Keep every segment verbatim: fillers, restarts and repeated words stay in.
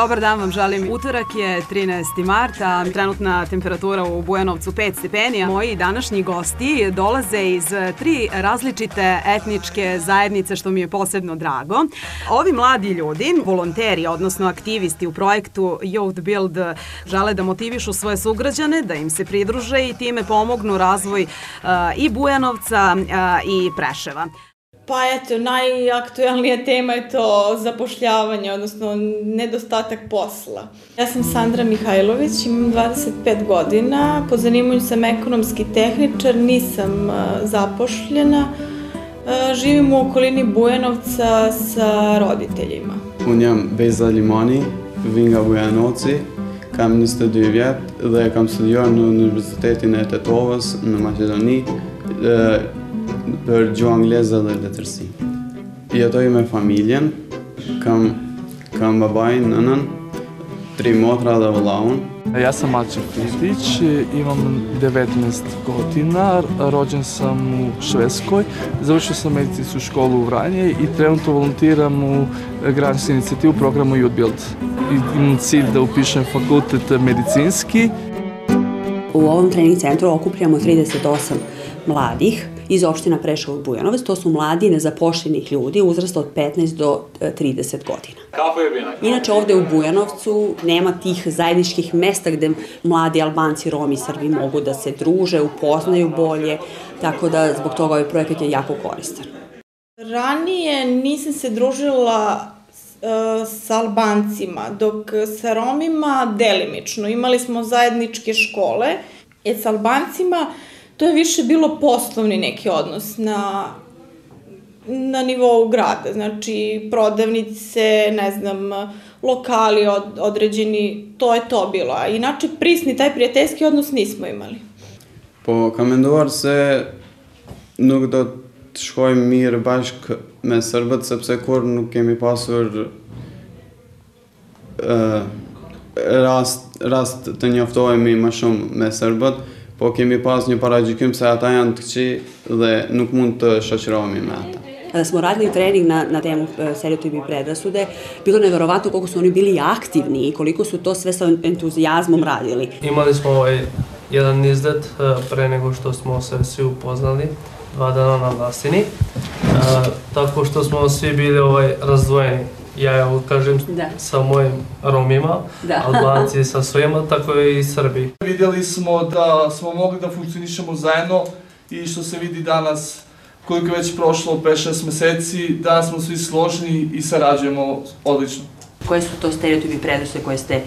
Dobar dan vam želim. Utorak je trinaesti marta, trenutna temperatura u Bujanovcu pet stepenija. Moji današnji gosti dolaze iz tri različite etničke zajednice, što mi je posebno drago. Ovi mladi ljudi, volonteri, odnosno aktivisti u projektu YouthBuild, žele da motivišu svoje sugrađane, da im se pridruže i time pomognu razvoj i Bujanovca i Preševa. Pa eto, najaktuelnija tema je to zapošljavanje, odnosno nedostatak posla. Ja sam Sandra Mihajlović, imam dvadeset pet godina, po zanimanju sam ekonomski tehničar, nisam zapošljena, živim u okolini Bujanovca sa roditeljima. Unjam veza limoni, vinga Bujanovci, kam në studiuar dhe kam studiuar në Universitetin e Tetovës në Maqedoni, për gjuhë angleze dhe letërsi. Jetoj me familjen, kam babaj, nënën, tri motra dhe vëllaun. Ja sam Aček Uftić, imam devetnaest godina, rođen sam u Šveskoj, završio sam medicinsku školu u Vranje i trenutno volontiram u građansku inicijativu programu YouthBuild. Imam cilj da upišem fakultet medicinski. U ovom trening centru okupljamo trideset osam mladih iz opština Preševa i Bujanovac. To su mladi nezaposlenih ljudi, uzrast od petnaest do trideset godina. Inače, ovde u Bujanovcu nema tih zajedničkih mesta gde mladi Albanci, Romi i Srbi mogu da se druže, upoznaju bolje, tako da zbog toga ovaj projekat je jako koristan. Ranije nisam se družila sa Albancima, dok sa Romima delimično. Imali smo zajedničke škole, jer sa Albancima to je više bilo poslovni neki odnos na nivou grada, znači prodavnice, ne znam, lokali određeni, to je to bilo. Inače, prisni taj prijateljski odnos nismo imali. Po komenduar se nuk do të shkojmë mirë bashkë me Sërbët, sepse kur nuk kemi pasur rast të njoftohemi ma shumë me Sërbët, po kemi pas një paragjykim se ata janë të këqi dhe nuk mund të shoqërohemi me ata. Kada smo radili trening na temu stereotipa i predrasude, bilo je neverovatno koliko su oni bili aktivni i koliko su to sve sa entuzijazmom radili. Imali smo ovaj jedan izlet pre nego što smo se svi upoznali, dva dana na Vlasini, tako što smo svi bili razdvojeni. Ja kažem sa mojim Romima, Albanci sa svojima, tako i Srbi. Vidjeli smo da smo mogli da funkcionišemo zajedno i što se vidi danas, koliko je već prošlo pet šest meseci, da smo svi složni i sarađujemo odlično. Koje su to stereotipi i predrasude koje ste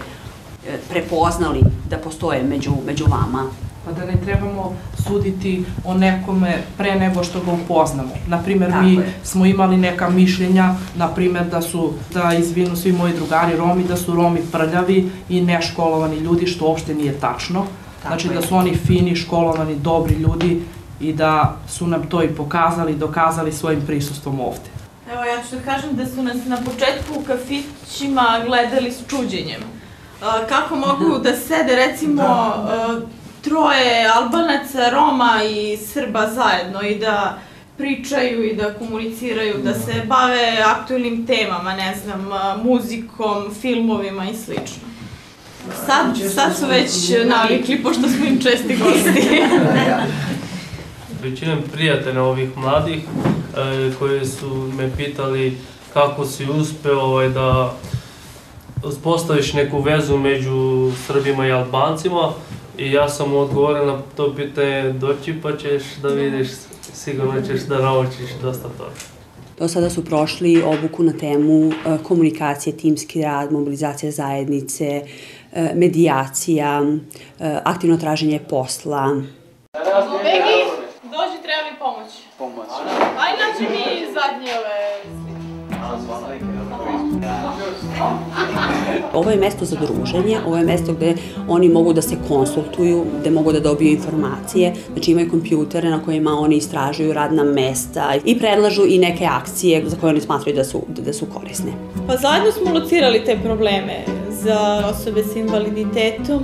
prepoznali da postoje među vama? Pa da ne trebamo suditi o nekome pre nego što ga upoznamo. Naprimjer, mi smo imali neka mišljenja, naprimjer da su, da izvinu svi moji drugari Romi, da su Romi prljavi i neškolovani ljudi, što uopšte nije tačno. Znači da su oni fini, školovani, dobri ljudi i da su nam to i pokazali, dokazali svojim prisustvom ovde. Evo, ja ću da kažem da su nas na početku u kafićima gledali s čuđenjem. Kako mogu da sede, recimo, troje Albanaca, Roma i Srba zajedno i da pričaju i da komuniciraju, da se bave aktualnim temama, ne znam, muzikom, filmovima i slično. Sad su već navikli, pošto smo im česti gosti. Većinom prijatelja ovih mladih koji su me pitali kako si uspeo da uspostaviš neku vezu među Srbima i Albancima, i ja sam mu odgovorio na to pitanje, doći pa ćeš da vidiš, sigurno ćeš da naučiš dosta toga. Do sada su prošli obuku na temu komunikacije, timski rad, mobilizacija zajednice, medijacija, aktivno traženje posla. Begi, dođi, treba mi pomoć. Pomoć. A inače mi zadnje ove slike. A, zvala ike. Ovo je mesto za druženje, ovo je mesto gde oni mogu da se konsultuju, gde mogu da dobiju informacije, znači imaju kompjutere na kojima oni istražuju radna mesta i predlažu i neke akcije za koje oni smatraju da su korisne. Pa zajedno smo locirali te probleme za osobe s invaliditetom.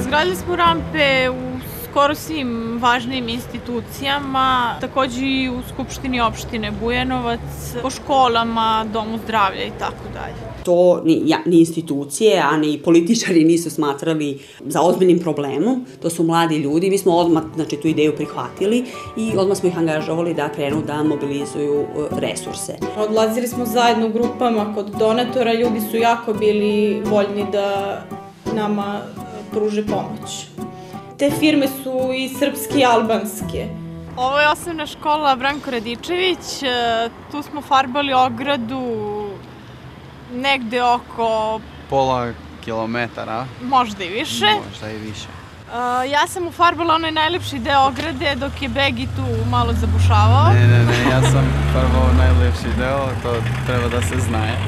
Izgradili smo rampe u skoro svim važnim institucijama, također i u Skupštini opštine Bujanovac, po školama, domu zdravlja i tako dalje. to ni institucije, a ni političari nisu smatrali za ozbiljnim problemom. To su mladi ljudi. Mi smo odmah tu ideju prihvatili i odmah smo ih angažovali da krenu da mobilizuju resurse. Odlazili smo zajedno grupama kod donatora. Ljudi su jako bili voljni da nama pruže pomoć. Te firme su i srpske i albanske. Ovo je osnovna škola Branko Radičević. Tu smo farbali ogradu negde oko pola kilometara. Možda i više. Možda i više. Ja sam ufarbala onaj najlepši deo ograde dok je Begi tu malo zabušavao. Ne, ne, ne, ja sam farbala najlepši deo, to treba da se znaje.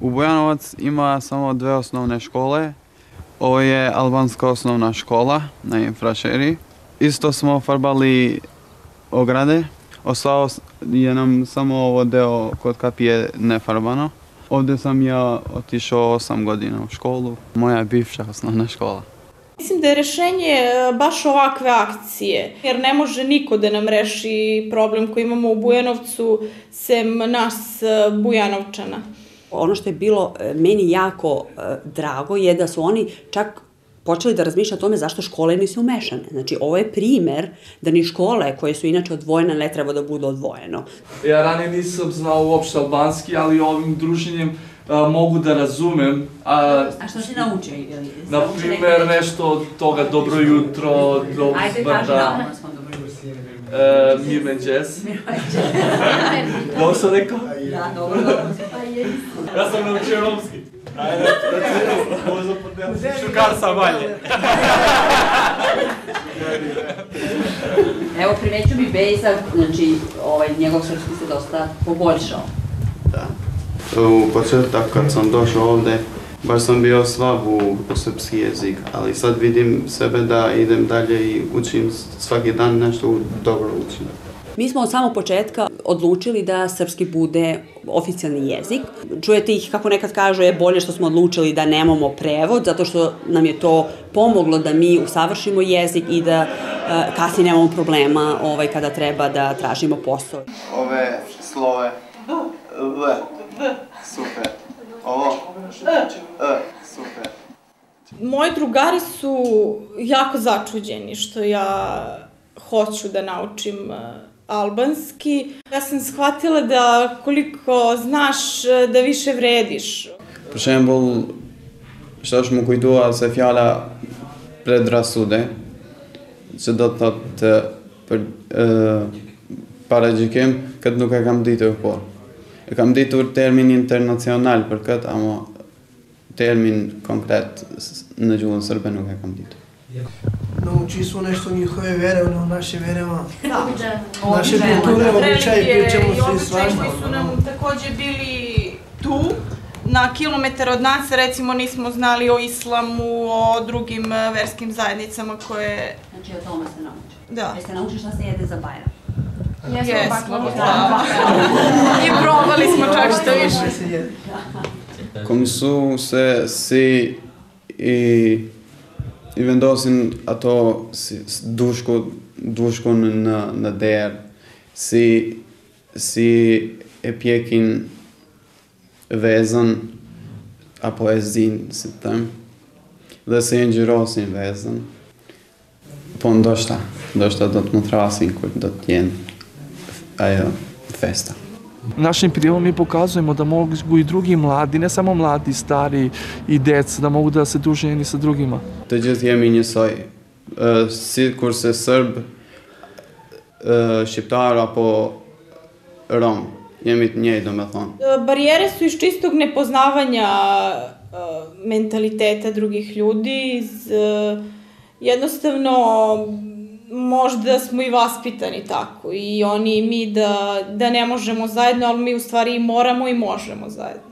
U Bujanovac ima samo dve osnovne škole. Ovo je albanska osnovna škola na Infrašeri. Isto smo farbali ograde. Ostao je nam samo ovo deo kod kapije nefarbano. Ovdje sam ja otišao osam godina u školu, moja bivša osnovna škola. Mislim da je rešenje baš ovakve akcije, jer ne može niko da nam reši problem koji imamo u Bujanovcu, sem nas Bujanovčana. Ono što je bilo meni jako drago je da su oni čak počeli da razmišlja o tome zašto škole nisu umešane. Znači, ovo je primer da ni škole koje su inače odvojene ne treba da budu odvojeno. Ja ranije nisam znao uopšte albanski, ali ovim druženjem mogu da razumem. A što si naučio? Naprimer, nešto od toga dobro jutro, dobro smrda. Mirmen džez. Dobro sam rekao? Da, dobro. Ja sam naučio romski. Ajde, da ću, ovo zapodnjamo. Šukar sa manje. Evo, primeću mi Bejza, znači, njegov srpski se dosta poboljšao. Da. U početak, kad sam došao ovde, baš sam bio slab u srpski jezik, ali sad vidim sebe da idem dalje i učim svaki dan nešto dobro učim. Mi smo od samog početka odlučili da srpski bude oficijalni jezik. Čujete ih kako nekad kažu je bolje što smo odlučili da nemamo prevod, zato što nam je to pomoglo da mi usavršimo jezik i da kasnije nemamo problema kada treba da tražimo posao. Ove slove L, super, ovo E, super. Moji drugari su jako začuđeni što ja hoću da naučim albanski. Ja sam shvatila da koliko znaš, da više vrediš. Për shembol, shta është më kujtua se fjala predrasude, që do të të paregjikim, këtë nuk e kam ditur por. E kam ditur termin internacional për këtë, ama termin konkret në gjuhën sërbe nuk e kam ditur. Nauči smo nešto njihove vere, ono naše verema, naše kulture, običaje, pričamo se i svašta. Religije i običaji su nam također bili tu, na kilometar od nas, recimo nismo znali o islamu, o drugim verskim zajednicama koje... Znači o tome se nauči. Da. Jeste nauči šta se jede za Bajram? Jesmo, baklava. I probali smo čak što više. Komi su se si i... i vendosin ato duško na der, si e pjekin vezan, apo e zin si tem, dhe si e ngjirosin vezan. Po ndoshta, ndoshta do të më trasin kur do të jenë ajo festa. Našim prilom mi pokazujemo da mogu i drugi mladi, ne samo mladi, stari i djeca, da mogu da se druže jedni sa drugima. Të gjithë jemi njësoj, si kurse Sërb, Shqiptar apo Rom, jemi të njëjtë, me thonë. Barijere su iz čistog nepoznavanja mentaliteta drugih ljudi, jednostavno... Možda smo i vaspitani tako, i oni i mi da ne možemo zajedno, ali mi u stvari i moramo i možemo zajedno.